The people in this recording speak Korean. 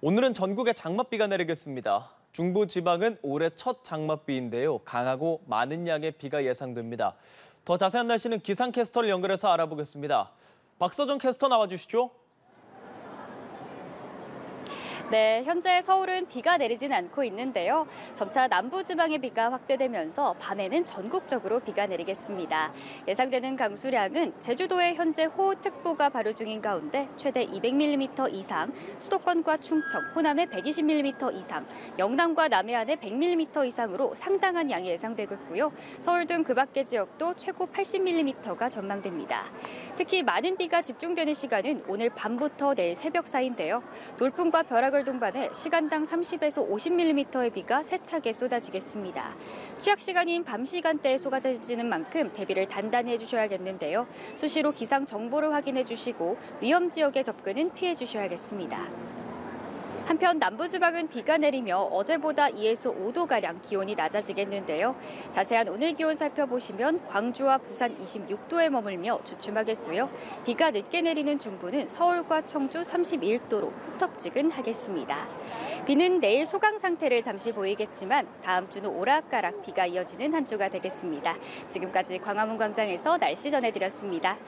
오늘은 전국에 장맛비가 내리겠습니다. 중부지방은 올해 첫 장맛비인데요. 강하고 많은 양의 비가 예상됩니다. 더 자세한 날씨는 기상캐스터를 연결해서 알아보겠습니다. 박서정 캐스터 나와주시죠. 네, 현재 서울은 비가 내리진 않고 있는데요. 점차 남부지방의 비가 확대되면서 밤에는 전국적으로 비가 내리겠습니다. 예상되는 강수량은 제주도에 현재 호우특보가 발효 중인 가운데 최대 200mm 이상, 수도권과 충청, 호남에 120mm 이상, 영남과 남해안에 100mm 이상으로 상당한 양이 예상되겠고요. 서울 등 그 밖의 지역도 최고 80mm가 전망됩니다. 특히 많은 비가 집중되는 시간은 오늘 밤부터 내일 새벽 사이인데요. 돌풍과 벼락을 동반해 시간당 30에서 50mm의 비가 세차게 쏟아지겠습니다. 취약 시간인 밤 시간대에 쏟아지는 만큼 대비를 단단히 해주셔야겠는데요. 수시로 기상 정보를 확인해 주시고 위험 지역의 접근은 피해 주셔야겠습니다. 한편 남부지방은 비가 내리며 어제보다 2에서 5도가량 기온이 낮아지겠는데요. 자세한 오늘 기온 살펴보시면 광주와 부산 26도에 머물며 주춤하겠고요. 비가 늦게 내리는 중부는 서울과 청주 31도로 후텁지근 하겠습니다. 비는 내일 소강 상태를 잠시 보이겠지만 다음 주는 오락가락 비가 이어지는 한 주가 되겠습니다. 지금까지 광화문 광장에서 날씨 전해드렸습니다.